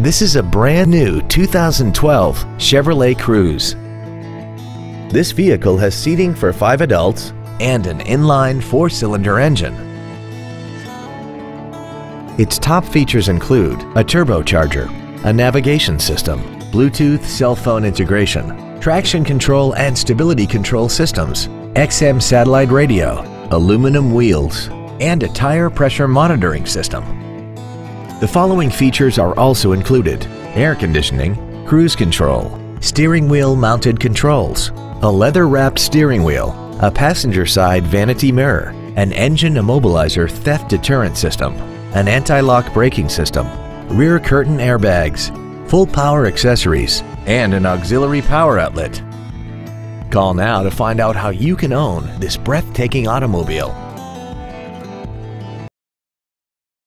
This is a brand new 2012 Chevrolet Cruze. This vehicle has seating for 5 adults and an inline 4-cylinder engine. Its top features include a turbocharger, a navigation system, Bluetooth cell phone integration, traction control and stability control systems, XM satellite radio, aluminum wheels, and a tire pressure monitoring system. The following features are also included: air conditioning, cruise control, steering wheel mounted controls, a leather-wrapped steering wheel, a passenger side vanity mirror, an engine immobilizer theft deterrent system, an anti-lock braking system, rear curtain airbags, full power accessories, and an auxiliary power outlet. Call now to find out how you can own this breathtaking automobile.